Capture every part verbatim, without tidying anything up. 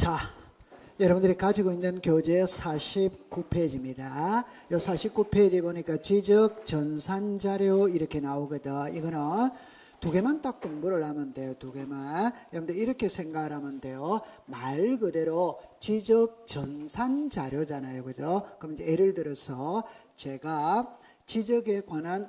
자, 여러분들이 가지고 있는 교재 사십구 페이지입니다. 이 사십구 페이지 보니까 지적, 전산 자료 이렇게 나오거든. 이거는 두 개만 딱 공부를 하면 돼요. 두 개만. 여러분들 이렇게 생각을 하면 돼요. 말 그대로 지적, 전산 자료잖아요. 그죠? 그럼 이제 예를 들어서 제가 지적에 관한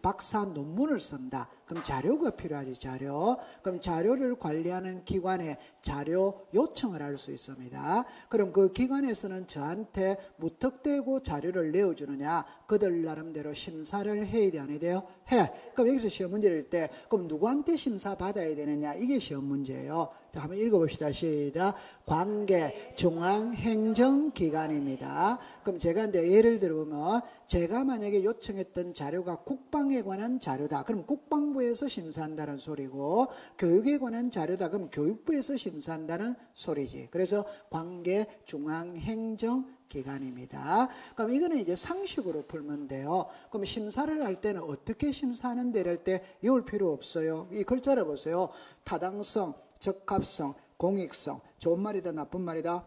박사 논문을 쓴다. 그럼 자료가 필요하지, 자료. 그럼 자료를 관리하는 기관에 자료 요청을 할 수 있습니다. 그럼 그 기관에서는 저한테 무턱대고 자료를 내어주느냐? 그들 나름대로 심사를 해야 돼, 안 해야 돼요? 해. 그럼 여기서 시험 문제를 낼 때, 그럼 누구한테 심사 받아야 되느냐? 이게 시험 문제예요. 자, 한번 읽어봅시다. 시작. 관계 중앙행정기관입니다. 그럼 제가 이제 예를 들어보면, 제가 만약에 요청했던 자료가 국방에 관한 자료다. 그럼 국방부 에서 심사한다는 소리고, 교육에 관한 자료다. 그럼 교육부에서 심사한다는 소리지. 그래서 관계 중앙행정기관입니다. 그럼 이거는 이제 상식으로 풀면 돼요. 그럼 심사를 할 때는 어떻게 심사하는데 이럴 때 외울 필요 없어요. 이 글자를 보세요. 타당성, 적합성, 공익성. 좋은 말이다, 나쁜 말이다.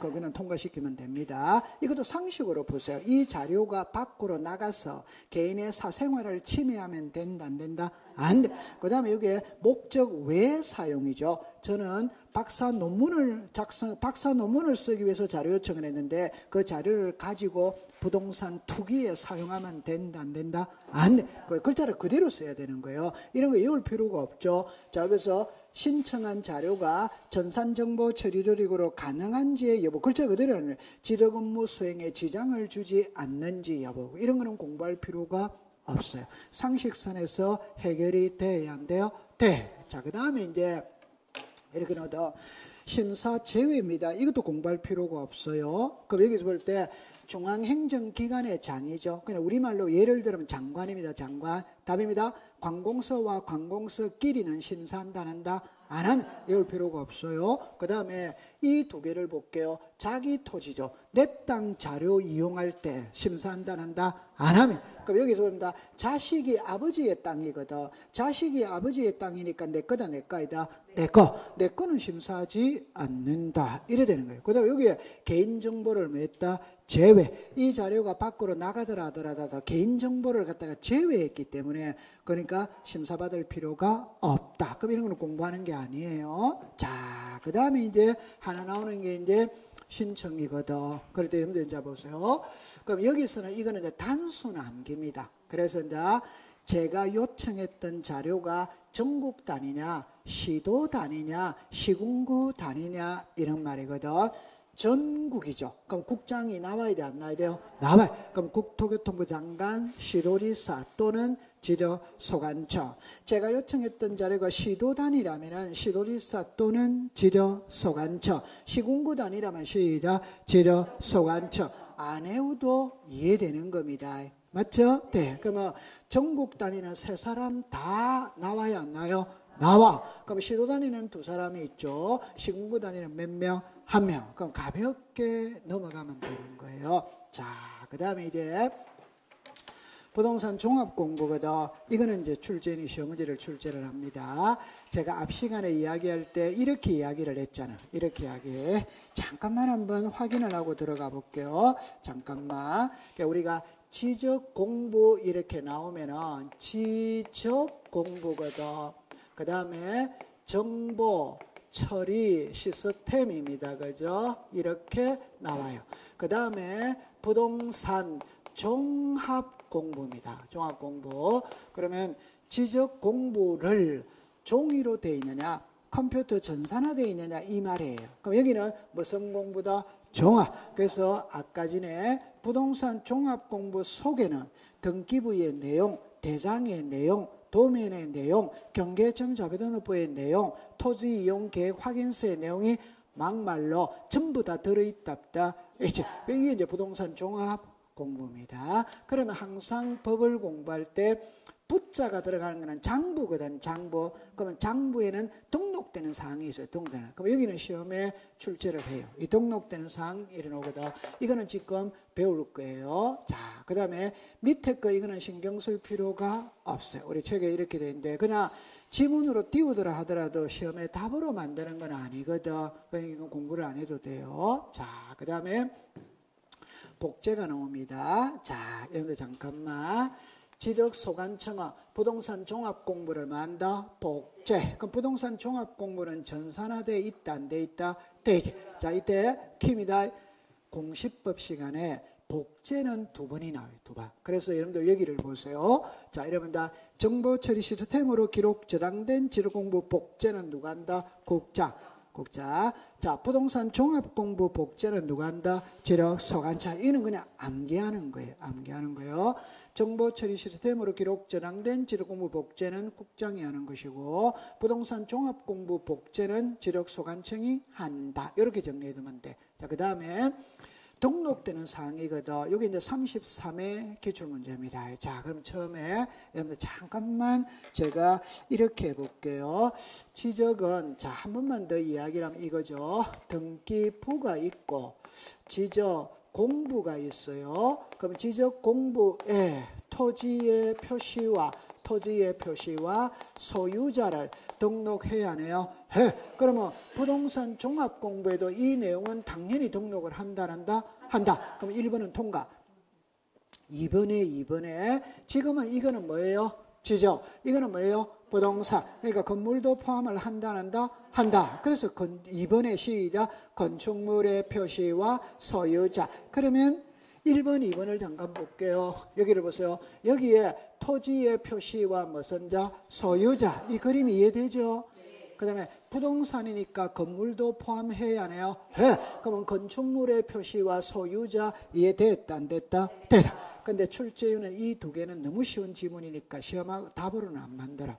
거기는 통과시키면 됩니다. 이것도 상식으로 보세요. 이 자료가 밖으로 나가서 개인의 사생활을 침해하면 된다, 안 된다? 안 돼. 그 다음에 여기에 목적 외 사용이죠. 저는 박사 논문을 작성, 박사 논문을 쓰기 위해서 자료 요청을 했는데 그 자료를 가지고 부동산 투기에 사용하면 된다, 안 된다? 안 돼. 그 글자를 그대로 써야 되는 거예요. 이런 거 외울 필요가 없죠. 자, 그래서 신청한 자료가 전산정보 처리 조직으로 가능한지의 여부, 글자 그대로 하는 지적 업무 수행에 지장을 주지 않는지 여부, 이런 거는 공부할 필요가 없어요. 상식선에서 해결이 돼야 안 돼요? 돼. 자, 그 다음에 이제 이렇게 넣어도 심사 제외입니다. 이것도 공부할 필요가 없어요. 그럼 여기서 볼 때 중앙행정기관의 장이죠. 그냥 우리말로 예를 들면 장관입니다. 장관. 답입니다. 관공서와 관공서끼리는 심사한다, 안 한다? 안 하면 외울 필요가 없어요. 그 다음에 이 두 개를 볼게요. 자기 토지죠. 내 땅 자료 이용할 때 심사한다, 안 한다? 안 하면. 그럼 여기서 봅니다. 자식이 아버지의 땅이거든. 자식이 아버지의 땅이니까 내 거다, 내 거이다. 내 거. 내 거는 심사하지 않는다. 이래 되는 거예요. 그 다음에 여기에 개인정보를 맸다. 제외. 이 자료가 밖으로 나가더라 하더라도 개인정보를 갖다가 제외했기 때문에 그러니까 심사받을 필요가 없다. 그럼 이런 걸 공부하는 게 아니에요. 자, 그 다음에 이제 하나 나오는 게 이제 신청이거든. 그럴 때 여러분들 이제 보세요. 그럼 여기서는 이거는 이제 단순 암기입니다. 그래서 이제 제가 요청했던 자료가 전국 단위냐, 시도 단위냐, 시군구 단위냐 이런 말이거든. 전국이죠. 그럼 국장이 나와야 돼, 안 나와야 돼요? 나와요. 그럼 국토교통부 장관, 시도지사 또는 지료소관청. 제가 요청했던 자료가 시도 단위라면 시도지사 또는 지료소관청. 시군구 단위라면 시작 지료소관청. 안 해도 이해되는 겁니다. 맞죠? 네. 그러면 전국 단위는 세 사람 다 나와야 안 나와요? 나와. 그럼 시도 단위는 두 사람이 있죠. 시군구 단위는 몇 명? 한 명. 그럼 가볍게 넘어가면 되는 거예요. 자, 그 다음에 이제 부동산 종합 공부거든. 이거는 이제 출제인이 시험 문제를 출제를 합니다. 제가 앞 시간에 이야기할 때 이렇게 이야기를 했잖아요. 이렇게 이야기해. 잠깐만 한번 확인을 하고 들어가 볼게요. 잠깐만. 그러니까 우리가 지적 공부 이렇게 나오면은 지적 공부거든. 그 다음에 정보 처리 시스템입니다. 그죠? 이렇게 나와요. 그 다음에 부동산 종합 공부입니다. 종합 공부. 그러면 지적 공부를 종이로 되어 있느냐, 컴퓨터 전산화 되어 있느냐, 이 말이에요. 그럼 여기는 무슨 공부다? 종합. 그래서 아까 전에 부동산 종합 공부 속에는 등기부의 내용, 대장의 내용, 도면의 내용, 경계점 자료등록부의 내용, 토지 이용 계획 확인서의 내용이 막말로 전부 다 들어있답다. 이제 이게 이제 부동산 종합 공부입니다. 그러면 항상 법을 공부할 때 부자가 들어가는 거는 장부거든. 장부. 그러면 장부에는 등록되는 사항이 있어요. 등록되는. 그럼 여기는 시험에 출제를 해요. 이 등록되는 사항 일어나거든. 이거는 지금 배울 거예요. 자, 그 다음에 밑에 거 이거는 신경 쓸 필요가 없어요. 우리 책에 이렇게 돼 있는데 그냥 지문으로 띄우더라 하더라도 시험에 답으로 만드는 건 아니거든. 그러니까 이건 공부를 안 해도 돼요. 자, 그 다음에 복제가 나옵니다. 자, 여러분들 잠깐만. 지적 소관청어 부동산 종합 공부를 만다 복제. 그럼 부동산 종합 공부는 전산화돼 있다 안 돼 있다? 돼 있지. 자, 이때 킴이다. 공시법 시간에 복제는 두 번이 나와요. 두 번. 그래서 여러분들 여기를 보세요. 자, 이러면 정보 처리 시스템으로 기록 저장된 지도 공부 복제는 누가 한다? 국장. 국장. 자, 부동산 종합 공부 복제는 누가 한다? 지력 소관차. 이는 그냥 암기하는 거예요. 암기하는 거예요. 정보 처리 시스템으로 기록 저장된 지력 공부 복제는 국장이 하는 것이고, 부동산 종합 공부 복제는 지력 소관청이 한다. 이렇게 정리해두면 돼. 자, 그 다음에 등록되는 사항이거든. 여기 이제 삼십삼 회 기출문제입니다. 자, 그럼 처음에, 여러분들 잠깐만 제가 이렇게 해볼게요. 지적은, 자, 한 번만 더 이야기를 하면 이거죠. 등기부가 있고, 지적 공부가 있어요. 그럼 지적 공부에 토지의 표시와, 토지의 표시와 소유자를 등록해야 하네요. 해. 그러면 부동산 종합 공부에도 이 내용은 당연히 등록을 한다, 한다, 한다. 그럼 일 번은 통과. 이 번에 이 번에 지금은 이거는 뭐예요? 지적. 이거는 뭐예요? 부동산. 그러니까 건물도 포함을 한다, 한다, 한다. 그래서 이 번에 시작. 건축물의 표시와 소유자. 그러면 일 번, 이 번을 잠깐 볼게요. 여기를 보세요. 여기에 토지의 표시와 무슨 자? 소유자. 이 그림 이해되죠? 네. 그 다음에 부동산이니까 건물도 포함해야 하네요. 해. 그러면 건축물의 표시와 소유자 이해됐다? 안 됐다? 네. 됐다. 근데 출제유는 이 두 개는 너무 쉬운 지문이니까 시험하고 답으로는 안 만들어.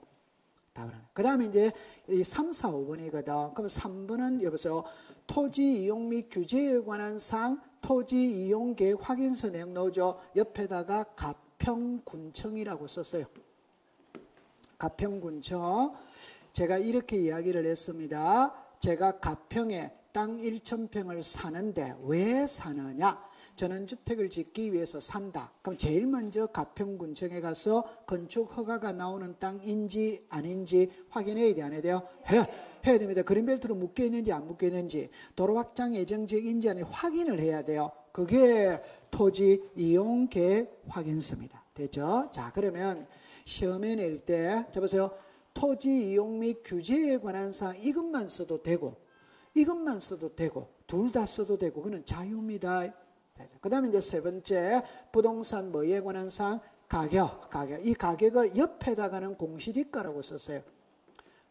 그 다음에 이제 이 삼, 사, 오 번이거든. 그럼 삼 번은 여보세요. 토지 이용 및 규제에 관한 사항, 토지 이용 계획 확인서 내용 넣어줘. 옆에다가 가평군청이라고 썼어요. 가평군청. 제가 이렇게 이야기를 했습니다. 제가 가평에 땅 천 평을 사는데 왜 사느냐? 전원주택을 짓기 위해서 산다. 그럼 제일 먼저 가평군청에 가서 건축 허가가 나오는 땅인지 아닌지 확인해야 돼, 안 해야 돼요? 해야, 해야 됩니다. 그린벨트로 묶여있는지 안 묶여있는지, 도로 확장 예정지역인지 아닌지 확인을 해야 돼요. 그게 토지 이용 계획 확인서입니다. 됐죠? 자, 그러면 시험에 낼 때, 자, 보세요. 토지 이용 및 규제에 관한 사항 이것만 써도 되고, 이것만 써도 되고, 둘 다 써도 되고, 그건 자유입니다. 그 다음에 이제 세 번째, 부동산 뭐에 관한 사항? 가격, 가격. 이 가격을 옆에다가는 공시지가라고 썼어요.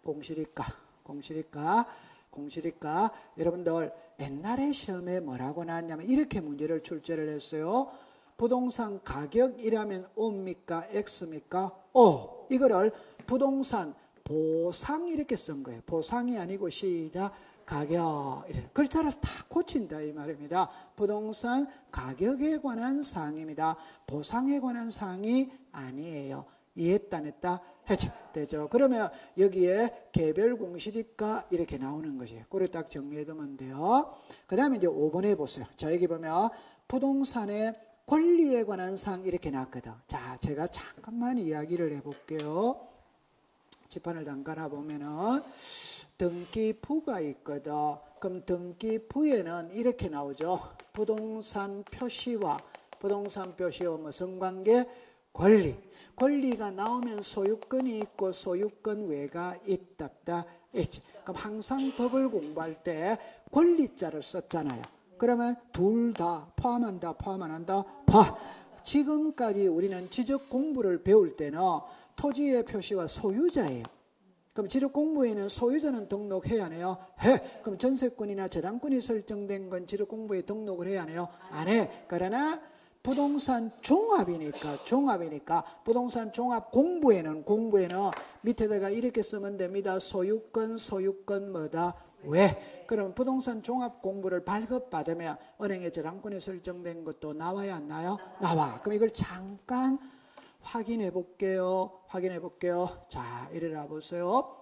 공시지가, 공시지가, 공시지가. 여러분들, 옛날에 시험에 뭐라고 나왔냐면, 이렇게 문제를 출제를 했어요. 부동산 가격이라면 O입니까? X입니까? O. 이거를 부동산 보상 이렇게 쓴 거예요. 보상이 아니고 시작. 가격. 글자를 다 고친다 이 말입니다. 부동산 가격에 관한 사항입니다. 보상에 관한 사항이 아니에요. 이해했다 안 했다? 했죠. 되죠. 그러면 여기에 개별 공시지가 이렇게 나오는 거지. 그걸 딱 정리해두면 돼요. 그 다음에 이제 오 번에 보세요. 자, 여기 보면 부동산의 권리에 관한 사항 이렇게 나왔거든. 자, 제가 잠깐만 이야기를 해볼게요. 지판을 담가나 보면은 등기부가 있거든. 그럼 등기부에는 이렇게 나오죠. 부동산 표시와, 부동산 표시와 무슨 관계? 권리. 권리가 나오면 소유권이 있고 소유권 외가 있답다. 있지. 그럼 항상 법을 공부할 때 권리자를 썼잖아요. 그러면 둘 다 포함한다, 포함 안 한다, 포함. 지금까지 우리는 지적 공부를 배울 때는 토지의 표시와 소유자예요. 그럼 지적 공부에는 소유자는 등록해야 하네요. 해. 그럼 전세권이나 저당권이 설정된 건 지적 공부에 등록을 해야 하네요. 안 해. 그러나 부동산 종합이니까, 종합이니까 부동산 종합 공부에는, 공부에는 밑에다가 이렇게 쓰면 됩니다. 소유권, 소유권 뭐다? 왜? 그럼 부동산 종합 공부를 발급받으면 은행의 저당권이 설정된 것도 나와야 안 나와요? 나와. 그럼 이걸 잠깐 확인해 볼게요. 확인해 볼게요. 자, 이리라 보세요.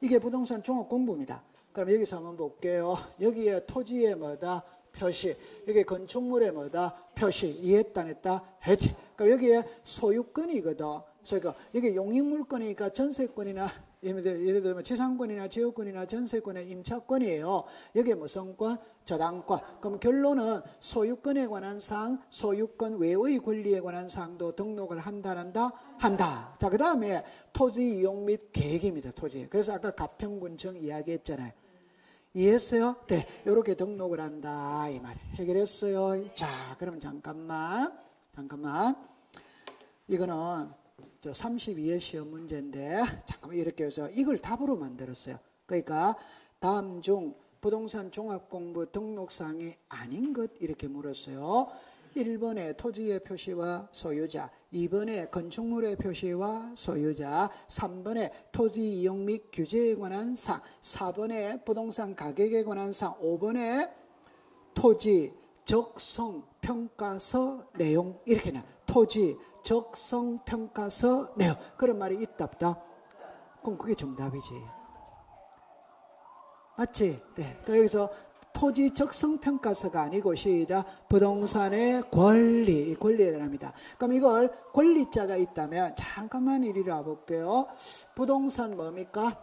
이게 부동산 종합 공부입니다. 그럼 여기서 한번 볼게요. 여기에 토지에 뭐다? 표시. 여기 건축물에 뭐다? 표시. 이해했다, 했다? 했지. 그럼 여기에 소유권이거든. 그러니까 이게 용익물권이니까 전세권이나 예를 들면 지상권이나 지역권이나 전세권이나 임차권이에요. 여기에 무슨 권? 저당권. 그럼 결론은 소유권에 관한 사항, 소유권 외의 권리에 관한 사항도 등록을 한다, 한다, 한다. 자, 그 다음에 토지 이용 및 계획입니다. 토지. 그래서 아까 가평군청 이야기했잖아요. 이해했어요? 네. 이렇게 등록을 한다. 이 말. 해결했어요? 자, 그럼 잠깐만. 잠깐만. 이거는 저 삼십이 회 시험 문제인데, 잠깐만 이렇게 해서 이걸 답으로 만들었어요. 그러니까 다음 중 부동산 종합공부 등록사항이 아닌 것 이렇게 물었어요. 일 번에 토지의 표시와 소유자, 이 번에 건축물의 표시와 소유자, 삼 번에 토지 이용 및 규제에 관한 사항, 사 번에 부동산 가격에 관한 사항, 오 번에 토지 적성 평가서 내용 이렇게 나. 토지 적성 평가서 내용 그런 말이 있다 없다. 그럼 그게 정답이지. 맞지? 네. 그러니까 여기서 토지 적성 평가서가 아니고 시작 부동산의 권리, 권리에 관합니다. 그럼 이걸 권리자가 있다면 잠깐만 이리로 와볼게요. 부동산 뭡니까?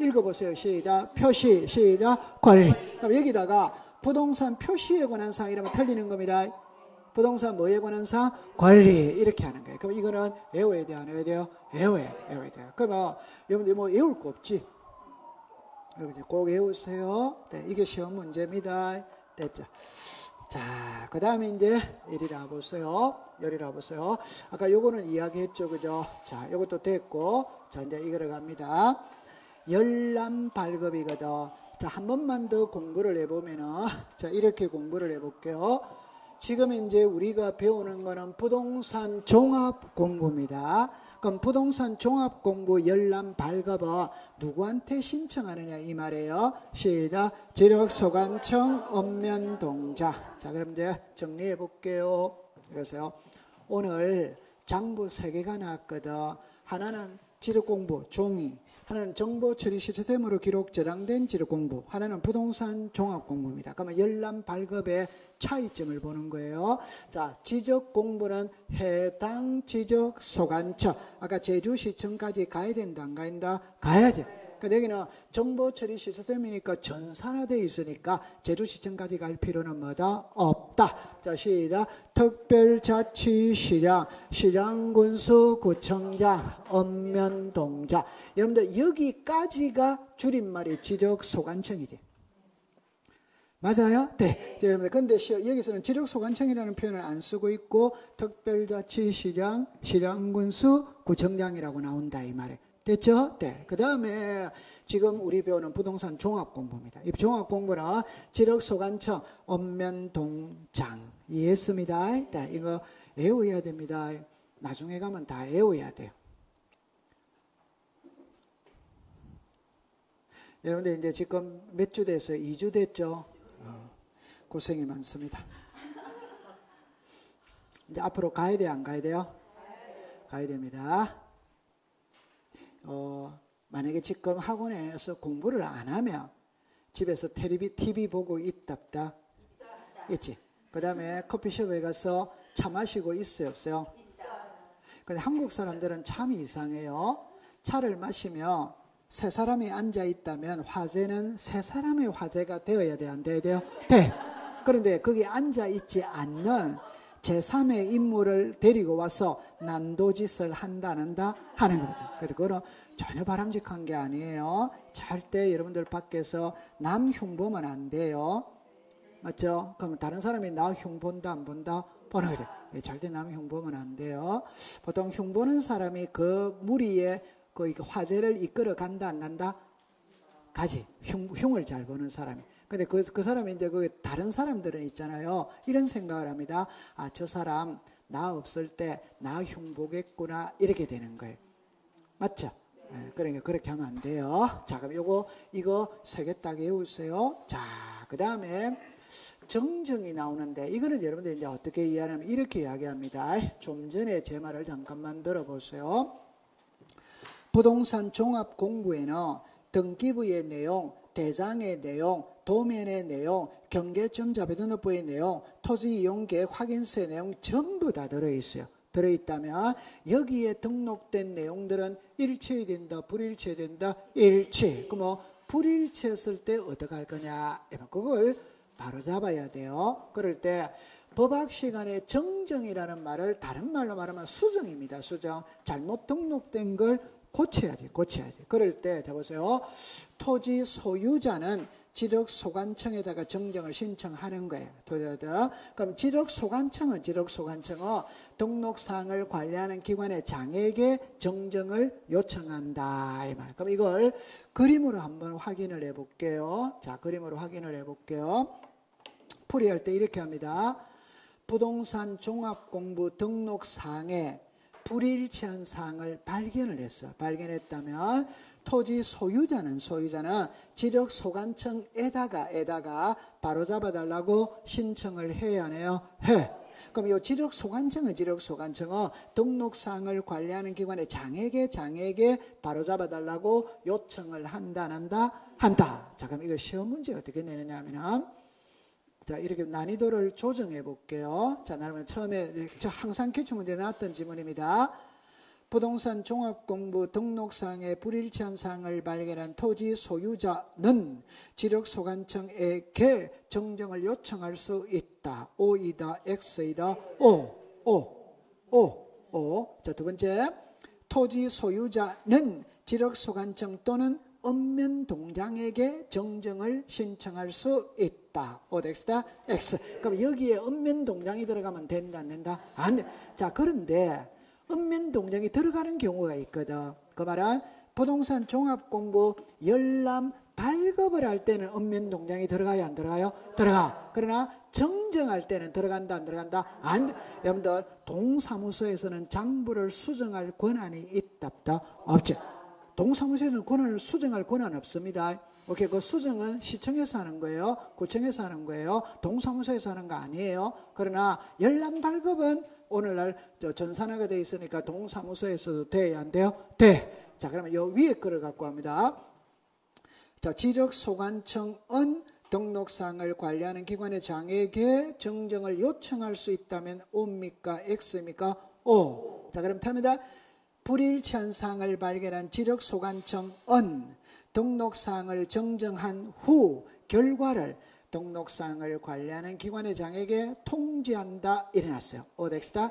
읽어보세요. 시작 표시, 시작 권리. 그럼 여기다가 부동산 표시에 관한 사항 이러면 틀리는 겁니다. 부동산 뭐에 관한 사항? 권리. 이렇게 하는 거예요. 그럼 이거는 외워야 돼요? 안 외워야 돼요? 외워야, 외워야 돼요. 그러면 여러분들 뭐 외울 거 없지? 여러분들 꼭 외우세요. 네, 이게 시험 문제입니다. 됐죠? 자, 그 다음에 이제 이리로 와보세요. 이리로 와보세요. 아까 요거는 이야기했죠. 그죠? 자, 요것도 됐고. 자, 이제 이거로 갑니다. 열람 발급이거든. 자, 한 번만 더 공부를 해보면은, 자, 이렇게 공부를 해볼게요. 지금 이제 우리가 배우는 거는 부동산 종합 공부입니다. 그럼 부동산 종합 공부 열람 발급은 누구한테 신청하느냐 이 말이에요. 시작. 지력소관청 읍면동자. 자, 그럼 이제 정리해볼게요. 그러세요. 오늘 장부 세 개가 나왔거든. 하나는 지력 공부, 종이. 하나는 정보 처리 시스템으로 기록 저장된 지력 공부, 하나는 부동산 종합 공부입니다. 그러면 열람 발급의 차이점을 보는 거예요. 자, 지적 공부는 해당 지적 소관청, 아까 제주시청까지 가야 된다, 안 가야 된다? 가야 돼. 그러니까 여기는 정보 처리 시스템이니까 전산화되어 있으니까 제주시청까지 갈 필요는 뭐다? 없다. 자, 시작. 특별자치시장, 시장군수구청장, 읍면동자. 여러분들 여기까지가 줄임말이 지적소관청이지. 맞아요? 네. 여러분들 근데 여기서는 지력소관청이라는 표현을 안 쓰고 있고 특별자치시장, 시장군수구청장이라고 나온다 이 말이에요. 됐죠? 네. 그 다음에 지금 우리 배우는 부동산 종합공부입니다. 이 종합공부는 지력소관청 읍면동장. 이해했습니다. 네. 이거 외워야 됩니다. 나중에 가면 다 외워야 돼요. 여러분들 이제 지금 몇 주 됐어요? 이 주 됐죠? 어, 고생이 많습니다. 이제 앞으로 가야 돼요? 안 가야 돼요? 가야 됩니다. 어, 만약에 지금 학원에서 공부를 안 하면 집에서 텔레비, 티비 보고 있답다? 있다. 있지. 그 다음에 커피숍에 가서 차 마시고 있어요? 없어요? 있어. 근데 한국 사람들은 참 이상해요. 차를 마시면 세 사람이 앉아있다면 화제는 세 사람의 화제가 되어야 돼요? 안 되어야 돼요? 돼. 그런데 거기 앉아있지 않는 제삼의 인물을 데리고 와서 난도짓을 한다, 한다 하는 겁니다. 그래서 그거는 전혀 바람직한 게 아니에요. 절대 여러분들 밖에서 남 흉보면 안 돼요. 맞죠? 그럼 다른 사람이 나 흉본다, 안 본다? 보는 거죠. 절대 남 흉보면 안 돼요. 보통 흉보는 사람이 그 무리의 그 화제를 이끌어 간다, 안 간다? 가지. 흉, 흉을 잘 보는 사람이. 근데 그, 그 사람이 이제 그 다른 사람들은 있잖아요. 이런 생각을 합니다. 아, 저 사람 나 없을 때 나 흉보겠구나. 이렇게 되는 거예요. 맞죠? 네, 그러니까 그렇게 하면 안 돼요. 자, 그럼 요거, 이거 세 개 딱 외우세요. 자, 그 다음에 정정이 나오는데 이거는 여러분들 이제 어떻게 이해하냐면 이렇게 이야기합니다. 좀 전에 제 말을 잠깐만 들어보세요. 부동산 종합 공부에는 등기부의 내용, 대장의 내용, 도면의 내용, 경계점 자비등록부의 내용, 토지 이용계획 확인서의 내용 전부 다 들어있어요. 들어있다면 여기에 등록된 내용들은 일치된다, 불일치된다, 일치. 그럼 뭐 불일치했을 때 어떻게 할 거냐? 그걸 바로 잡아야 돼요. 그럴 때 법학 시간에 정정이라는 말을 다른 말로 말하면 수정입니다. 수정. 잘못 등록된 걸 고쳐야지, 고쳐야지. 그럴 때, 자 보세요. 토지 소유자는 지적소관청에다가 정정을 신청하는 거예요. 그럼 지적소관청은 지적소관청은 등록사항을 관리하는 기관의 장에게 정정을 요청한다. 이 말. 그럼 이걸 그림으로 한번 확인을 해볼게요. 자, 그림으로 확인을 해볼게요. 풀이할 때 이렇게 합니다. 부동산 종합공부 등록사항에 불일치한 사항을 발견을 했어. 발견했다면 토지 소유자는 소유자는 지적소관청에다가 에다가 바로잡아달라고 신청을 해야 하네요. 해. 그럼 이 지적소관청은 지적소관청은 등록사항을 관리하는 기관의 장에게 장에게 바로잡아달라고 요청을 한다, 한다, 한다. 자, 그럼 이걸 시험 문제 어떻게 내느냐 하면은, 자, 이렇게 난이도를 조정해 볼게요. 자, 나름 처음에 항상 기출문제에 나왔던 지문입니다. 부동산 종합공부 등록사항에 불일치한 사항을 발견한 토지 소유자는 지적소관청에게 정정을 요청할 수 있다. O이다, X이다, O, O, O, O. 자, 두 번째. 토지 소유자는 지적소관청 또는 읍면동장에게 정정을 신청할 수 있다. O, X다, X. 그럼 여기에 읍면동장이 들어가면 된다, 안 된다? 안 돼. 자, 그런데 읍면동장이 들어가는 경우가 있거든. 그 말은 부동산 종합공부 열람 발급을 할 때는 읍면동장이 들어가요, 안 들어가요? 들어가. 그러나 정정할 때는 들어간다, 안 들어간다? 안. 여러분들 동사무소에서는 장부를 수정할 권한이 있다, 없다? 없지. 동사무소에는 권한을 수정할 권한 없습니다. 오케이, 그 수정은 시청에서 하는 거예요, 구청에서 하는 거예요, 동사무소에서 하는 거 아니에요. 그러나 열람 발급은 오늘날 전산화가 되어 있으니까 동사무소에서도 돼야 안 돼요? 돼. 자, 그러면 요 위에 글을 갖고 합니다. 자, 지적소관청은 등록사항을 관리하는 기관의 장에게 정정을 요청할 수 있다면 O입니까? X입니까? O. 자, 그럼 탑니다. 불일치한 사항을 발견한 지적소관청은 등록사항을 정정한 후 결과를 등록사항을 관리하는 기관의 장에게 통지한다. 일어났어요. 오덱스다?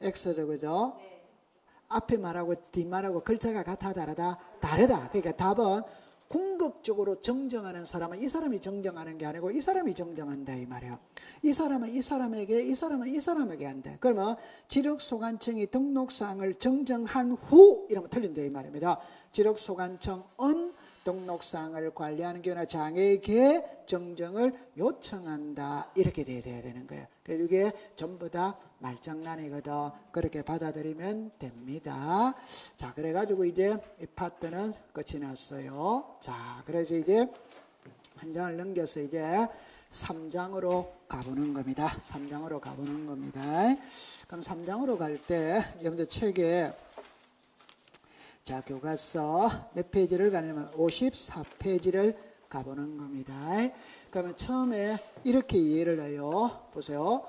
엑스죠, 그죠? 네. 앞에 말하고 뒷말하고 글자가 같아, 다르다? 다르다. 그러니까 답은 궁극적으로 정정하는 사람은 이 사람이 정정하는 게 아니고 이 사람이 정정한다, 이 말이에요. 이 사람은 이 사람에게, 이 사람은 이 사람에게 한다. 그러면 지적소관청이 등록사항을 정정한 후 이러면 틀린다, 이 말입니다. 지적소관청은 등록사항을 관리하는 경우나 장에게 정정을 요청한다. 이렇게 돼야 되는 거예요. 그래서 이게 전부 다 말장난이거든. 그렇게 받아들이면 됩니다. 자, 그래가지고 이제 이 파트는 끝이 났어요. 자, 그래서 이제 한 장을 넘겨서 이제 삼 장으로 가보는 겁니다. 삼 장으로 가보는 겁니다. 그럼 삼 장으로 갈 때 여러분들 책에, 자, 교과서 몇 페이지를 가냐면 오십사 페이지를 가보는 겁니다. 그러면 처음에 이렇게 이해를 해요. 보세요.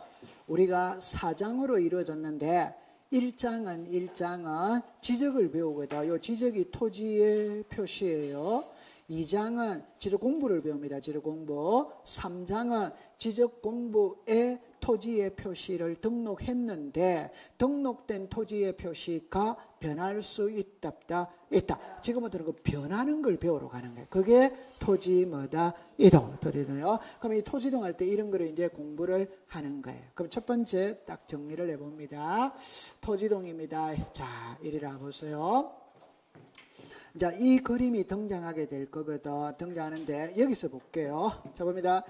우리가 사 장으로 이루어졌는데 일 장은 일 장은 지적을 배우거든요. 지적이 토지의 표시예요. 이 장은 지적 공부를 배웁니다. 지적 공부. 삼 장은 지적 공부의 토지의 표시를 등록했는데 등록된 토지의 표시가 변할 수 있다, 없다, 있다. 지금부터는 그 변하는 걸 배우러 가는 거예요. 그게 토지 뭐다? 이동. 토지동요. 그럼 이 토지 이동할 때 이런 거를 이제 공부를 하는 거예요. 그럼 첫 번째 딱 정리를 해봅니다. 토지 이동입니다. 자, 이리라 보세요. 자, 이 그림이 등장하게 될 거거든. 등장하는데 여기서 볼게요. 자, 봅니다.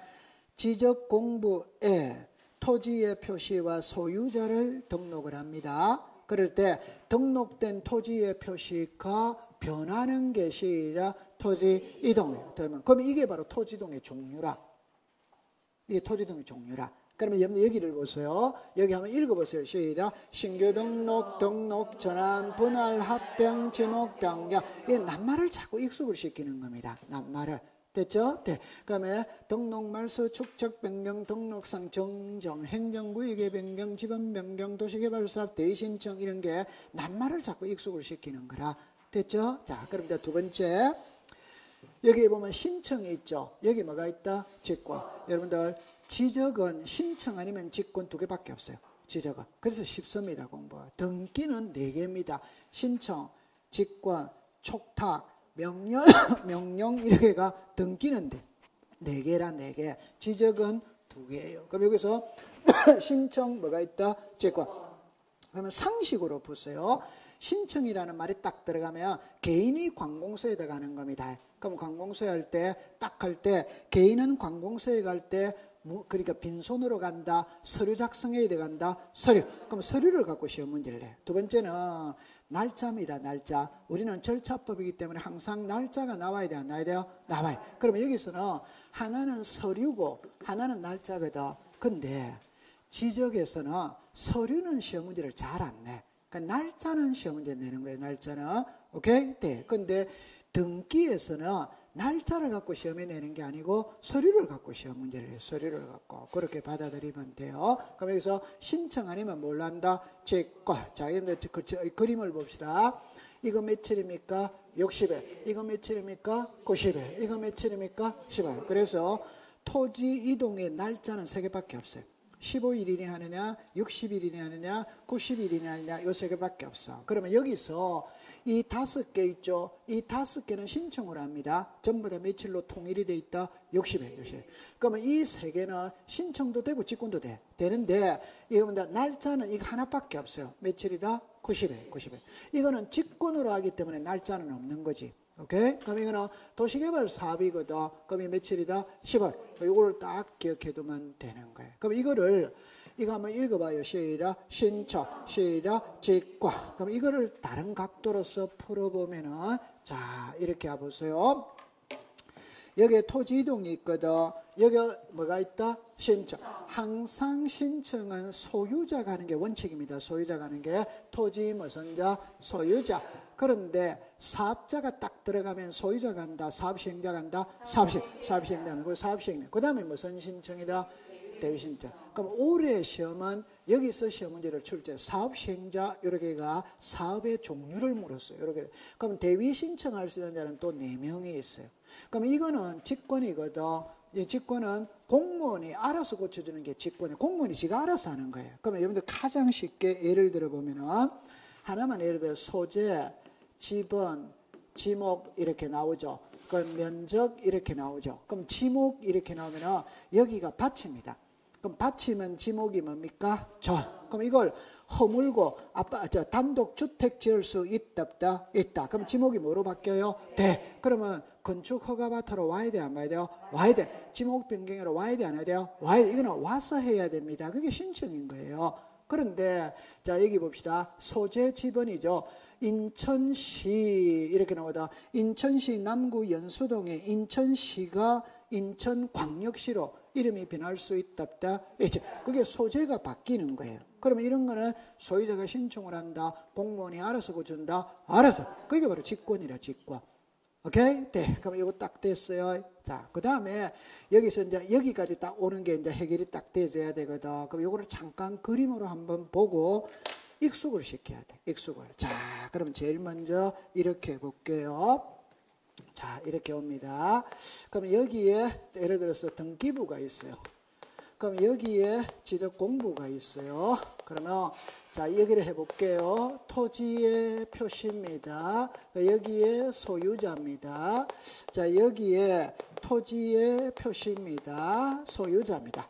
지적 공부에 토지의 표시와 소유자를 등록을 합니다. 그럴 때 등록된 토지의 표시가 변하는 게 시작 토지 이동이에요. 그러면 이게 바로 토지 이동의 종류라. 이게 토지 이동의 종류라. 그러면 여러분 여기를 보세요. 여기 한번 읽어보세요. 시작. 신규 등록, 등록, 전환, 분할, 합병, 지목, 변경. 이게 낱말을 자꾸 익숙을 시키는 겁니다. 낱말을. 됐죠? 네. 그 다음에 등록 말소, 축적 변경, 등록상 정정, 행정구역의 변경, 지번 변경, 도시개발사업 대신청 이런 게 낱말을 자꾸 익숙을 시키는 거라. 됐죠? 자, 그럼 이제 두 번째. 여기 보면 신청이 있죠. 여기 뭐가 있다? 직권. 여러분들 지적은 신청 아니면 직권 두 개밖에 없어요. 지적은. 그래서 쉽습니다. 공부. 등기는 네 개입니다. 신청, 직권, 촉탁, 명령, 명령 이렇게가 등기는 네 개라 네 개. 지적은 두 개예요. 그럼 여기서 신청 뭐가 있다? 직권. 그러면 상식으로 보세요. 신청이라는 말이 딱 들어가면 개인이 관공서에 들어가는 겁니다. 그럼 관공서에 할 때, 딱 할 때, 개인은 관공서에 갈 때, 그러니까 빈손으로 간다, 서류 작성에 들어간다, 서류. 그럼 서류를 갖고 시험 문제를 내. 두 번째는 날짜입니다, 날짜. 우리는 절차법이기 때문에 항상 날짜가 나와야 돼요, 나와야 돼요? 나와요. 그러면 여기서는 하나는 서류고, 하나는 날짜거든. 근데 지적에서는 서류는 시험 문제를 잘 안 내. 그러니까 날짜는 시험 문제 내는 거예요, 날짜는. 오케이? 네. 근데 등기에서는 날짜를 갖고 시험에 내는 게 아니고 서류를 갖고 시험 문제를 해요. 서류를 갖고. 그렇게 받아들이면 돼요. 그럼 여기서 신청 아니면 뭘 한다? 직권. 자, 여러분들 그림을 봅시다. 이거 며칠입니까? 육십일. 이거 며칠입니까? 구십일. 이거 며칠입니까? 십일. 그래서 토지 이동의 날짜는 세 개밖에 없어요. 십오 일이냐 하느냐, 육십 일이냐 하느냐, 구십 일이냐 하느냐, 요 세 개밖에 없어. 그러면 여기서 이 다섯 개 있죠? 이 다섯 개는 신청을 합니다. 전부 다 며칠로 통일이 돼 있다? 육십 일, 육십 일. 그러면 이 세 개는 신청도 되고 직권도 돼. 되는데, 이거 보면 날짜는 이거 하나밖에 없어요. 며칠이다? 구십 일, 구십 일. 이거는 직권으로 하기 때문에 날짜는 없는 거지. 오케이? 그럼 이거는 도시개발 사업이거든. 그럼 이 며칠이다? 십월. 이거를 딱 기억해두면 되는 거예요. 그럼 이거를, 이거 한번 읽어봐요. 시작, 신청, 시작, 직과. 그럼 이거를 다른 각도로서 풀어보면은, 자, 이렇게 와보세요. 여기에 토지 이동이 있거든. 여기 뭐가 있다? 신청. 항상 신청은 소유자가 하는 게 원칙입니다. 소유자가 하는 게 토지 무슨 자? 소유자. 그런데 사업자가 딱 들어가면 소유자 간다, 사업시행자 간다, 사업시, 사업시행자 간다, 사업시행자. 그 다음에 무슨 신청이다? 대위신청. 그럼 올해 시험은 여기서 시험 문제를 출제. 사업시행자 요렇게가 사업의 종류를 물었어요. 요렇게. 그럼 대위신청할 수 있는 자는 또 네 명이 있어요. 그럼 이거는 직권이거든. 이 직권은 공무원이 알아서 고쳐주는 게 직권이에요. 공무원이 지가 알아서 하는 거예요. 그러면 여러분들 가장 쉽게 예를 들어보면은 하나만 예를 들어 소재, 지번, 지목 이렇게 나오죠. 그럼 면적 이렇게 나오죠. 그럼 지목 이렇게 나오면 여기가 밭입니다. 그럼 밭이면 지목이 뭡니까? 전. 그럼 이걸 허물고 아빠, 저, 단독 주택 지을 수 있다 없다? 있다. 그럼 지목이 뭐로 바뀌어요? 돼. 그러면 건축 허가받으러 와야 돼 안 와야 돼요? 와야 돼. 지목 변경으로 와야 돼 안 와야 돼요? 와야 돼. 이거는 와서 해야 됩니다. 그게 신청인 거예요. 그런데 자 여기 봅시다. 소재 지번이죠. 인천시 이렇게 나오다. 인천시 남구 연수동에 인천시가 인천광역시로 이름이 변할 수 있다 없다. 그게 소재가 바뀌는 거예요. 그러면 이런 거는 소유자가 신청을 한다. 공무원이 알아서 고준다. 알아서. 그게 바로 직권이라 직권. 오케이? 네. 그럼 이거 딱 됐어요. 자, 그 다음에 여기서 이제 여기까지 딱 오는 게 이제 해결이 딱 되어야 되거든. 그럼 요거를 잠깐 그림으로 한번 보고 익숙을 시켜야 돼. 익숙을. 자, 그럼 제일 먼저 이렇게 볼게요. 자, 이렇게 옵니다. 그럼 여기에 예를 들어서 등기부가 있어요. 그럼 여기에 지적 공부가 있어요. 그러면 자, 여기를 해볼게요. 토지의 표시입니다. 여기에 소유자입니다. 자, 여기에 토지의 표시입니다. 소유자입니다.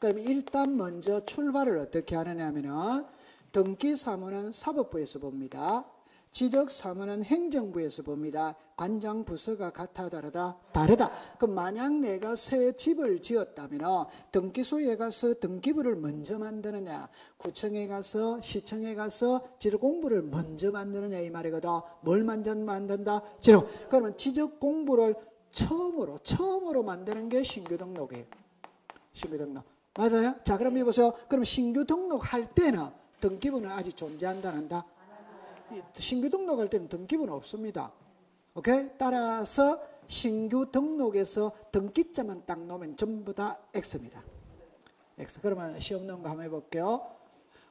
그럼 일단 먼저 출발을 어떻게 하느냐 하면은 등기 사무는 사법부에서 봅니다. 지적 사무는 행정부에서 봅니다. 관장 부서가 같아 다르다? 다르다. 그럼 만약 내가 새 집을 지었다면 등기소에 가서 등기부를 먼저 만드느냐, 구청에 가서 시청에 가서 지적 공부를 먼저 만드느냐 이 말이거든. 뭘 먼저 만든다? 지적. 그러면 지적 공부를 처음으로 처음으로 만드는 게 신규 등록이에요. 신규 등록. 맞아요? 자, 그럼 이보세요. 그럼 신규 등록할 때는 등기부는 아직 존재한다 한다? 신규 등록할 때는 등기부는 없습니다. 오케이? 따라서 신규 등록에서 등기자만 딱 놓으면 전부 다 X입니다. X. 그러면 시험 넣은 거 한번 해볼게요.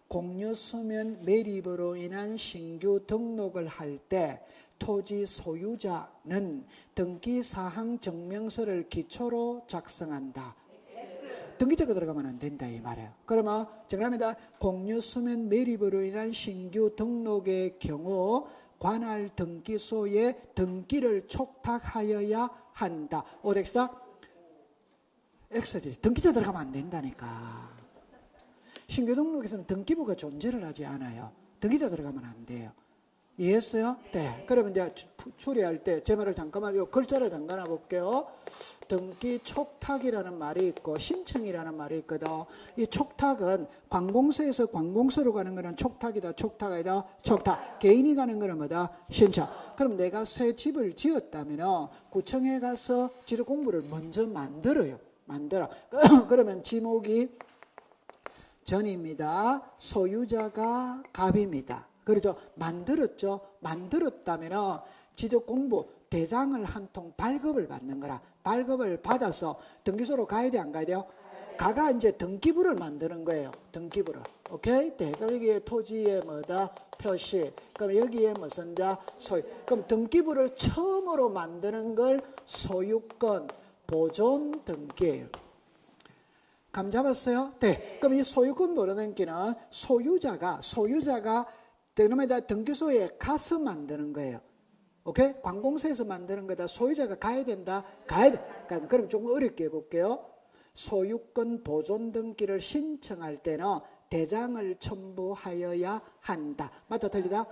공유수면 매립으로 인한 신규 등록을 할 때 토지 소유자는 등기사항 증명서를 기초로 작성한다. 등기자가 들어가면 안 된다 이 말이에요. 그러면 정답입니다. 공유수면 매립으로 인한 신규 등록의 경우 관할 등기소에 등기를 촉탁하여야 한다. 오덱스다? X지. 등기자 들어가면 안 된다니까. 신규 등록에서는 등기부가 존재를 하지 않아요. 등기자 들어가면 안 돼요. 이해했어요? 네. 그러면 이제 추리할 때 제 말을 잠깐만 요 글자를 잠깐 볼게요. 등기 촉탁이라는 말이 있고 신청이라는 말이 있거든. 이 촉탁은 관공서에서 관공서로 가는 거는 촉탁이다. 촉탁이다. 촉탁. 개인이 가는 거는 뭐다? 신청. 그럼 내가 새 집을 지었다면 구청에 가서 지도 공부를 먼저 만들어요. 만들어. 그러면 지목이 전입니다. 소유자가 갑입니다. 그렇죠. 만들었죠. 만들었다면 지적 공부 대장을 한 통 발급을 받는 거라. 발급을 받아서 등기소로 가야 돼, 안 가야 돼요? 가가 이제 등기부를 만드는 거예요. 등기부를. 오케이? 네. 그럼 여기에 토지에 뭐다? 표시. 그럼 여기에 무슨 자? 소유. 그럼 등기부를 처음으로 만드는 걸 소유권 보존 등기예요. 감 잡았어요? 네. 그럼 이 소유권 보존 등기는 소유자가 소유자가 등기소에다 등기소에 가서 만드는 거예요. 오케이? 관공서에서 만드는 거다. 소유자가 가야 된다. 가야 돼. 그럼 조금 어렵게 해볼게요. 소유권 보존 등기를 신청할 때는 대장을 첨부하여야 한다. 맞다, 틀리다?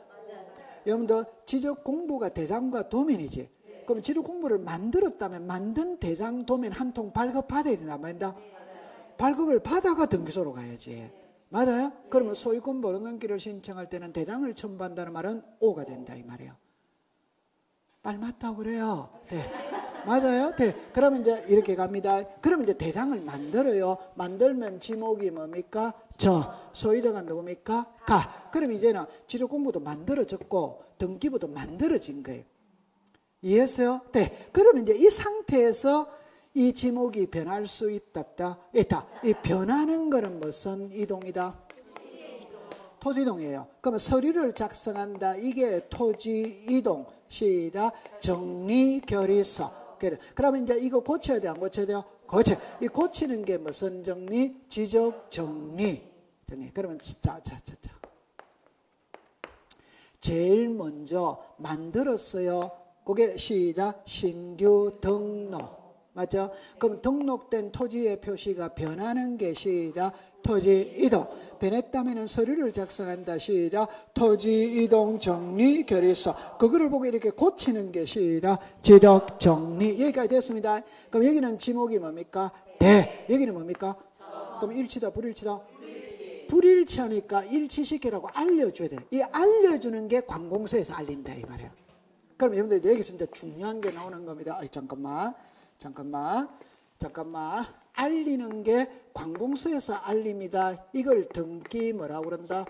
여러분들 지적 공부가 대장과 도면이지. 네. 그럼 지적 공부를 만들었다면 만든 대장 도면 한 통 발급 받아야 된다. 맞다? 네, 발급을 받아가 등기소로 가야지. 맞아요? 네. 그러면 소유권 보존등기를 신청할 때는 대장을 첨부한다는 말은 O가 된다 이 말이에요. 빨리 맞다고 그래요. 네. 맞아요? 네. 그러면 이제 이렇게 갑니다. 그러면 이제 대장을 만들어요. 만들면 지목이 뭡니까? 저. 소유자가 누굽니까? 가. 그럼 이제는 지적공부도 만들어졌고 등기부도 만들어진 거예요. 이해했어요? 네. 그러면 이제 이 상태에서 이 지목이 변할 수 있답다. 있다. 이 변하는 것은 무슨 이동이다? 토지 이동이에요. 그러면 서류를 작성한다. 이게 토지 이동. 시다. 정리 결의서. 그러면 이제 이거 고쳐야 돼? 안 고쳐야 돼요? 고쳐. 이 고치는 게 무슨 정리? 지적 정리. 정리. 그러면 자, 자, 자, 자. 제일 먼저 만들었어요. 그게 시다. 신규 등록. 맞죠? 그럼 등록된 토지의 표시가 변하는 게 시작 토지 이동. 변했다면 서류를 작성한다. 시작 토지 이동 정리 결의서. 그거를 보고 이렇게 고치는 게 시작 지적 정리. 여기까지 됐습니다. 그럼 여기는 지목이 뭡니까? 대. 여기는 뭡니까? 저. 그럼 일치다 불일치다? 불일치. 불일치하니까 일치시키라고 알려줘야 돼. 이 알려주는 게 관공서에서 알린다 이 말이에요. 그럼 여러분들 여기서 이제 중요한 게 나오는 겁니다. 아이, 잠깐만. 잠깐만, 잠깐만. 알리는 게 관공서에서 알립니다. 이걸 등기 뭐라고 그런다?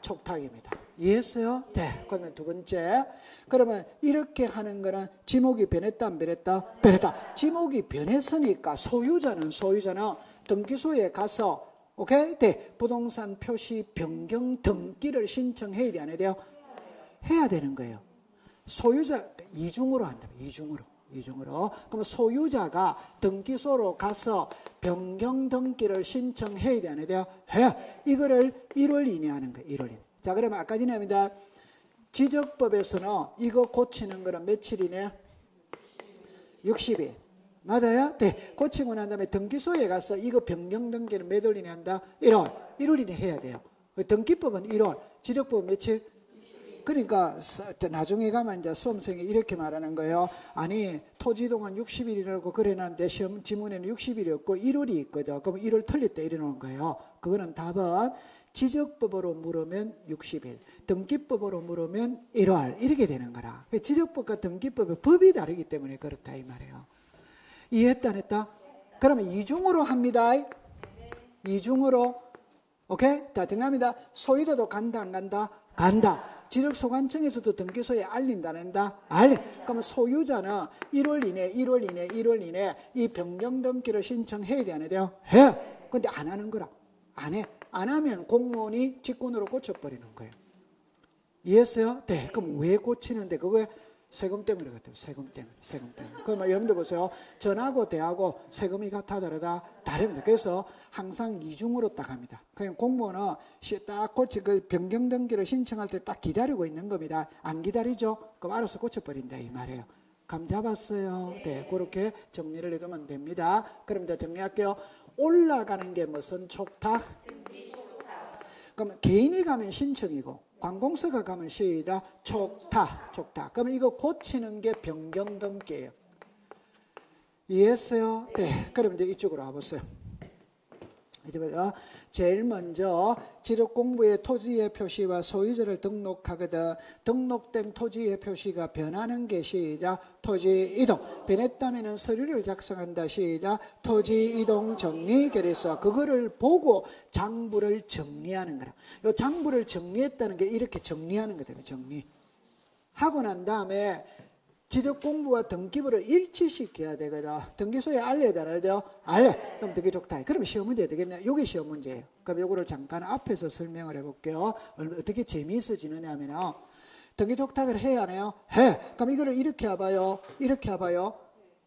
촉탁입니다. 이해했어요? 네. 그러면 두 번째. 그러면 이렇게 하는 거는 지목이 변했다, 안 변했다? 변했다. 지목이 변했으니까 소유자는, 소유자는 등기소에 가서, 오케이? 네. 부동산 표시 변경 등기를 신청해야 돼, 안 해야 돼요? 해야 되는 거예요. 소유자, 이중으로 한다, 이중으로. 이중으로. 그럼 소유자가 등기소로 가서 변경 등기를 신청해야 되는 데요. 해야. 이거를 일 월 이내 하는 거예요. 일 월 이내. 자, 그러면 아까 전에 합니다. 지적법에서는 이거 고치는 거는 며칠 이내? 육십 일. 맞아요? 네. 고치고 난 다음에 등기소에 가서 이거 변경 등기는 몇 월 이내 한다? 일 월. 일 월 이내 해야 돼요. 등기법은 일 월. 지적법은 며칠? 그러니까 나중에 가면 이제 수험생이 이렇게 말하는 거예요. 아니 토지동은 육십 일이라고 그래놨는데 시험 지문에는 육십 일이었고 일 월이 있거든. 그럼 일 월 틀렸다 이러는 거예요. 그거는 답은 지적법으로 물으면 육십 일, 등기법으로 물으면 일 월 이렇게 되는 거라. 지적법과 등기법의 법이 다르기 때문에 그렇다 이 말이에요. 이해했다 안 했다? 그러면 이중으로 합니다. 이중으로. 오케이? 자, 등합니다. 소유자도 간다 안 간다? 간다. 지적소관청에서도 등기소에 알린다 낸다? 알려. 그러면 소유자는 일 월 이내, 일 월 이내, 일 월 이내 이 변경 등기를 신청해야 되는 데요? 해. 근데 안 하는 거라. 안 해. 안 하면 공무원이 직권으로 고쳐버리는 거예요. 이해했어요? 네. 그럼 왜 고치는데? 그거에 세금 때문에 그렇대요. 세금 때문에. 세금 때문에. 그러면 여러분들 보세요. 전하고 대하고 세금이 같아 다르다? 다릅니다. 그래서 항상 이중으로 딱 합니다. 그냥 공무원은 딱 고치, 그 변경 등기를 신청할 때 딱 기다리고 있는 겁니다. 안 기다리죠? 그럼 알아서 고쳐버린다. 이 말이에요. 감 잡았어요? 네. 그렇게 정리를 해두면 됩니다. 그럼 이제 정리할게요. 올라가는 게 무슨 촉탁? 그럼 개인이 가면 신청이고 관공서가 가면 시다 촉탁, 촉탁. 그럼 이거 고치는 게 변경 등기예요. 이해했어요? 네. 그럼 이제 이쪽으로 와보세요. 이제 제일 먼저 지적공부의 토지의 표시와 소유자를 등록하거든 등록된 토지의 표시가 변하는 게 시작 토지 이동 변했다면 서류를 작성한다 시작 토지 이동 정리 결의서 그거를 보고 장부를 정리하는 거라. 이 장부를 정리했다는 게 이렇게 정리하는 거예요. 정리 하고 난 다음에 지적공부와 등기부를 일치시켜야 되거든. 등기소에 알려야 되나요? 알려. 그럼 등기 촉탁. 그럼 시험 문제 되겠네요. 이게 시험 문제예요. 그럼 이거를 잠깐 앞에서 설명을 해볼게요. 어떻게 재미있어지느냐 하면 등기 촉탁을 해야 하나요? 해. 그럼 이거를 이렇게 와봐요. 이렇게 와봐요.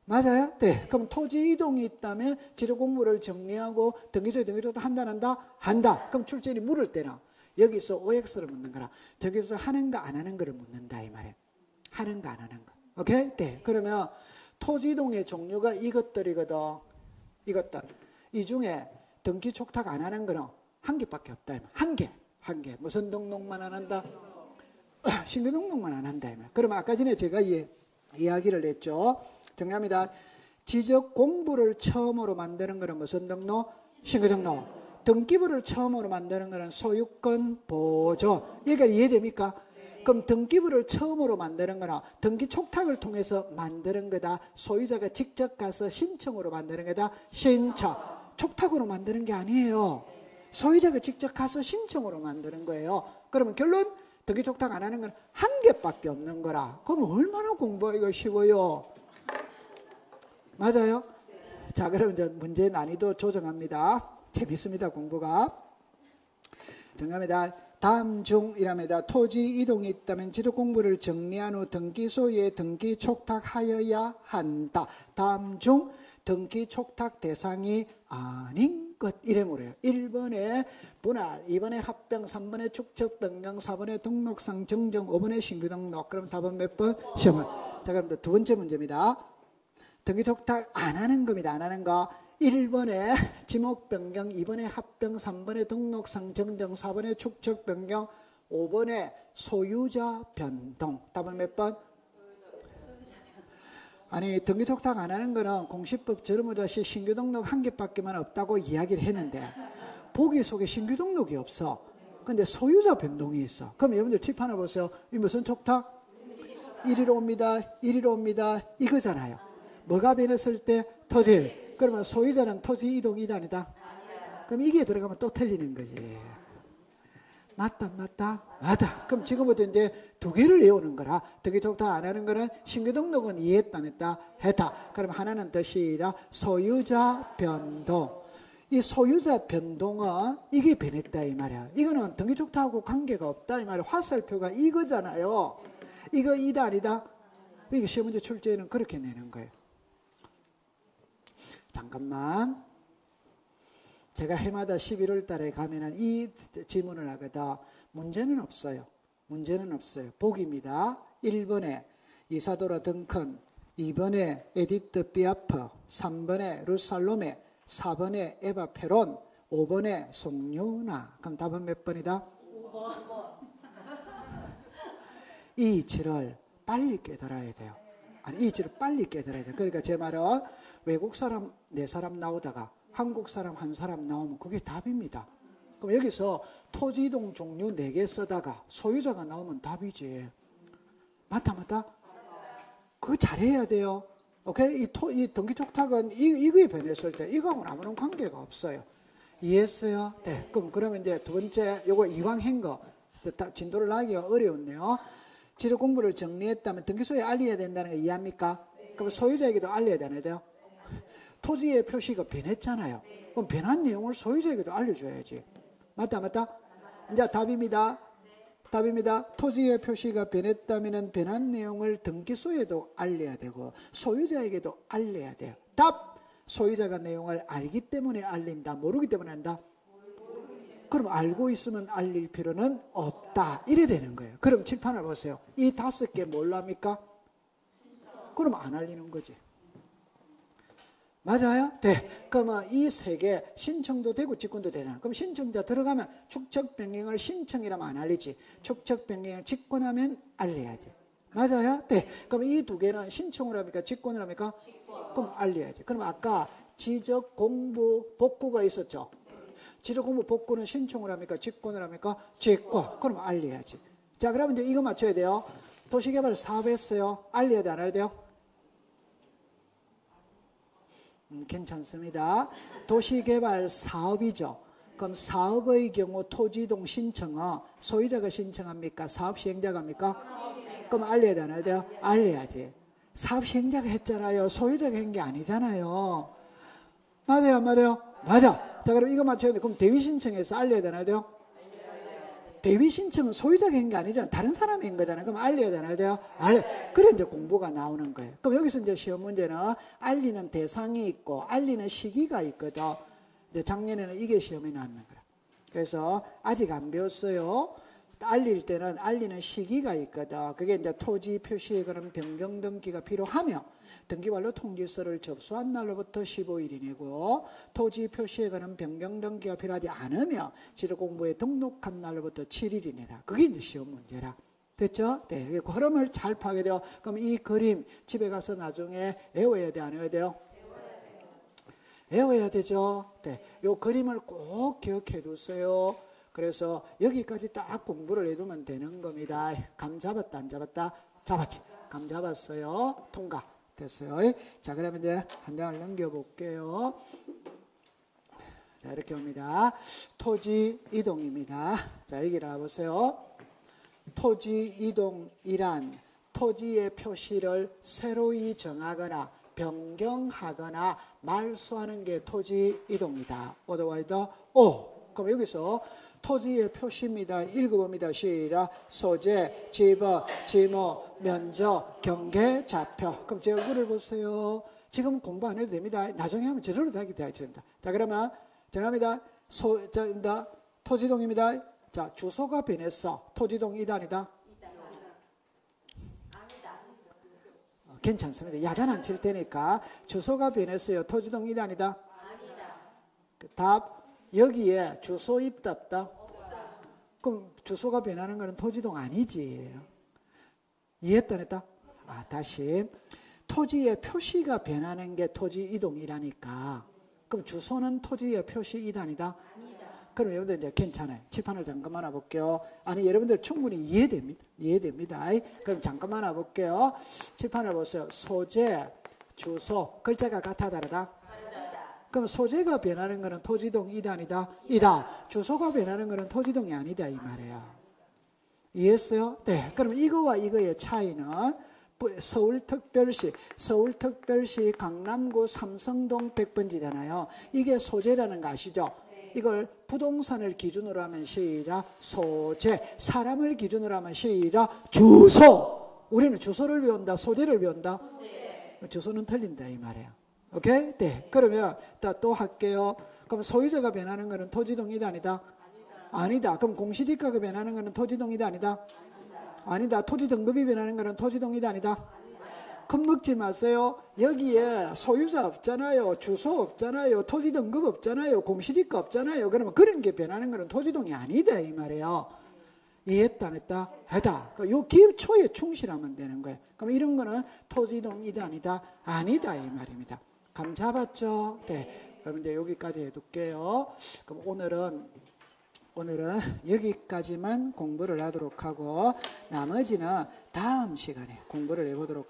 맞아요? 네. 그럼 토지 이동이 있다면 지적공부를 정리하고 등기소에 등기 촉탁 한다, 한다? 한다. 그럼 출제인이 물을 때나 여기서 오엑스를 묻는 거라. 등기소에 하는가 안 하는 거를 묻는다 이 말이에요. 하는가 안 하는가. 오케이? 네. 그러면 토지 이동의 종류가 이것들이거든. 이것들. 이 중에 등기 촉탁 안 하는 거는 한 개밖에 없다. 한 개. 한 개. 무슨 등록만 안 한다? 신규 등록만 안 한다. 그러면 아까 전에 제가 이, 이야기를 했죠. 정리합니다. 지적 공부를 처음으로 만드는 거는 무슨 등록? 신규 등록. 등기부를 처음으로 만드는 거는 소유권 보존. 이게 이해됩니까? 그럼 등기부를 처음으로 만드는 거나 등기 촉탁을 통해서 만드는 거다. 소유자가 직접 가서 신청으로 만드는 거다. 신청. 촉탁으로 만드는 게 아니에요. 소유자가 직접 가서 신청으로 만드는 거예요. 그러면 결론 등기 촉탁 안 하는 건 한 개밖에 없는 거라. 그럼 얼마나 공부하기가 쉬워요. 맞아요? 자, 그럼 이제 문제 난이도 조정합니다. 재밌습니다. 공부가. 정답입니다. 다음 중 이랍니다. 토지 이동이 있다면 지적 공부를 정리한 후 등기소에 등기 촉탁하여야 한다. 다음 중 등기 촉탁 대상이 아닌 것. 이래물어요. 일 번에 분할, 이 번에 합병, 삼 번에 축적 변경, 사 번에 등록상 정정, 오 번에 신규 등록. 그럼 답은 몇 번? 시험은. 자, 그럼 두 번째 문제입니다. 등기 촉탁 안 하는 겁니다. 안 하는 거. 일 번에 지목 변경, 이 번에 합병, 삼 번에 등록상 정정, 사 번에 축적 변경, 오 번에 소유자 변동. 답은 몇 번? 아니 등기 촉탁 안 하는 거는 공시법 저름의자시 신규 등록 한 개밖에만 없다고 이야기를 했는데 보기 속에 신규 등록이 없어. 근데 소유자 변동이 있어. 그럼 여러분들 칠판을 보세요. 이 무슨 촉탁? 이리로 옵니다. 이리로 옵니다. 이거잖아요. 뭐가 변했을 때? 토지. 그러면 소유자는 토지 이동이 아니다. 그럼 이게 들어가면 또 틀리는 거지. 맞다, 맞다, 맞다. 그럼 지금부터 이제 두 개를 외우는 거라. 등기 촉탁 안 하는 거는 신규 등록은 이해했다, 안 했다, 했다. 그럼 하나는 뜻이라 소유자 변동. 이 소유자 변동은 이게 변했다 이 말이야. 이거는 등기 촉탁하고 관계가 없다 이 말이야. 화살표가 이거잖아요. 이거 이다, 아니다. 이게 시험 문제 출제에는 그렇게 내는 거예요. 잠깐만. 제가 해마다 십일월 달에 가면은 이 질문을 하거든. 문제는 없어요. 문제는 없어요. 보기입니다. 일 번에 이사도라 덩컨, 이 번에 에디트 비아프, 삼 번에 루살롬에, 사 번에 에바 페론, 오 번에 송유나. 그럼 답은 몇 번이다? 오 번. 이 이치를 빨리 깨달아야 돼요. 아니, 이 이치를 빨리 깨달아야 돼요. 그러니까 제 말은 외국 사람 네 사람 나오다가 한국 사람 한 사람 나오면 그게 답입니다. 그럼 여기서 토지 이동 종류 네 개 쓰다가 소유자가 나오면 답이지. 맞다, 맞다? 그거 잘해야 돼요. 오케이? 이, 토, 이 등기 촉탁은 이, 이거에 변했을 때 이거하고는 아무런 관계가 없어요. 이해했어요? 네. 그럼 그러면 이제 두 번째, 요거 이왕 한 거 진도를 나가기가 어려운데요. 치료 공부를 정리했다면 등기소에 알려야 된다는 거 이해합니까? 네. 그럼 소유자에게도 알려야 되나요? 네. 토지의 표시가 변했잖아요. 네. 그럼 변한 내용을 소유자에게도 알려줘야지. 맞다 맞다? 네. 이제 답입니다. 네. 답입니다. 토지의 표시가 변했다면 변한 내용을 등기소에도 알려야 되고 소유자에게도 알려야 돼요. 답! 소유자가 내용을 알기 때문에 알린다. 모르기 때문에 한다. 그럼 알고 있으면 알릴 필요는 없다. 이래 되는 거예요. 그럼 칠판을 보세요. 이 다섯 개 뭘로 합니까? 그럼 안 알리는 거지. 맞아요? 네. 그러면 이 세 개 신청도 되고 직권도 되잖아. 그럼 신청자 들어가면 축척 변경을 신청이라면 안 알리지. 축척 변경을 직권하면 알려야지. 맞아요? 네. 그럼 이 두 개는 신청을 합니까? 직권을 합니까? 직권. 그럼 알려야지. 그럼 아까 지적, 공부, 복구가 있었죠? 지적 공부 복구는 신청을 합니까? 직권을 합니까? 직권. 그럼 알려야지. 자, 그러면 이제 이거 맞춰야 돼요. 도시개발 사업 했어요. 알려야 돼, 안 알려야 돼요? 음, 괜찮습니다. 도시개발 사업이죠. 그럼 사업의 경우 토지이동 신청은 소유자가 신청합니까? 사업 시행자가 합니까? 그럼 알려야 돼, 안 알려야 돼요? 알려야지. 사업 시행자가 했잖아요. 소유자가 한 게 아니잖아요. 맞아요, 안 맞아요? 맞아. 자, 그럼 이거 맞춰야 돼. 그럼 대위 신청해서 알려야 되나요? 돼요? 대위 신청은 소유자가 한 게 아니잖아. 다른 사람이 한 거잖아. 그럼 알려야 되나요? 돼요? 알려. 그래 이제 공부가 나오는 거예요. 그럼 여기서 이제 시험 문제는 알리는 대상이 있고 알리는 시기가 있거든. 이제 작년에는 이게 시험이 나왔는 거야. 그래서 아직 안 배웠어요. 알릴 때는 알리는 시기가 있거든. 그게 이제 토지 표시에 관한 변경 등기가 필요하며 등기발로 통지서를 접수한 날로부터 십오 일 이내고 토지 표시에 관한 변경 등기가 필요하지 않으며 지료공부에 등록한 날로부터 칠 일 이내라. 그게 이제 시험 문제라. 됐죠? 네. 흐름을 잘 파괴돼요. 그럼 이 그림 집에 가서 나중에 외워야 돼, 안 외워야 돼요? 외워야 되죠. 네. 요 그림을 꼭 기억해 두세요. 그래서 여기까지 딱 공부를 해두면 되는 겁니다. 감 잡았다, 안 잡았다? 잡았지. 감 잡았어요. 통과. 됐어요. 자, 그러면 이제 한 장을 넘겨볼게요. 자, 이렇게 옵니다. 토지 이동입니다. 자, 여기 나와보세요. 토지 이동이란 토지의 표시를 새로이 정하거나 변경하거나 말소하는 게 토지 이동이다. Otherwise, O. 그럼 여기서 토지의 표시입니다. 읽어봅니다. 시작. 소재, 집어, 지모, 면적, 경계, 좌표. 그럼 제 얼굴을 보세요. 지금 공부 안 해도 됩니다. 나중에 하면 제대로 하게 되겠습니다. 자, 그러면 전합니다. 소재입니다. 토지동입니다. 자, 주소가 변했어. 토지동 이단이다. 어, 괜찮습니다. 야단 안 칠 테니까. 주소가 변했어요. 토지동 이단이다. 답. 여기에 주소 있다 없다? 없다. 그럼 주소가 변하는 거는 토지동 아니지. 이해했다 안 했다? 아, 다시. 토지의 표시가 변하는 게 토지 이동이라니까. 그럼 주소는 토지의 표시 이단이다? 아니다. 그럼 여러분들 이제 괜찮아요. 칠판을 잠깐만 와볼게요. 아니, 여러분들 충분히 이해됩니다. 이해됩니다. 그럼 잠깐만 와볼게요. 칠판을 보세요. 소재, 주소, 글자가 같아 다르다? 그럼 소재가 변하는 거는 토지동 이단이다? 이다. 주소가 변하는 거는 토지동이 아니다. 이 말이에요. 이해했어요? 네. 그럼 이거와 이거의 차이는 서울특별시, 서울특별시 강남구 삼성동 백 번지잖아요. 이게 소재라는 거 아시죠? 이걸 부동산을 기준으로 하면 시작 소재, 사람을 기준으로 하면 시작 주소. 우리는 주소를 배운다, 소재를 배운다. 주소는 틀린다. 이 말이에요. 오케이? 네. 그러면 또 할게요. 그럼 소유자가 변하는 거는 토지동 이단이다? 아니다. 아니다. 그럼 공시지가가 변하는 거는 토지동 이단이다? 아니다. 아니다. 토지 등급이 변하는 거는 토지동 이단이다? 아니다. 겁먹지 마세요. 여기에 소유자 없잖아요. 주소 없잖아요. 토지 등급 없잖아요. 공시지가 없잖아요. 그러면 그런 게 변하는 거는 토지동이 아니다. 이 말이에요. 이해했다 안 했다? 했다. 요 기초에 충실하면 되는 거예요. 그럼 이런 거는 토지동 이단이다? 아니다. 이 말입니다. 감 잡았죠? 네. 그럼 이제 여기까지 해둘게요. 그럼 오늘은, 오늘은 여기까지만 공부를 하도록 하고, 나머지는 다음 시간에 공부를 해보도록 하겠습니다.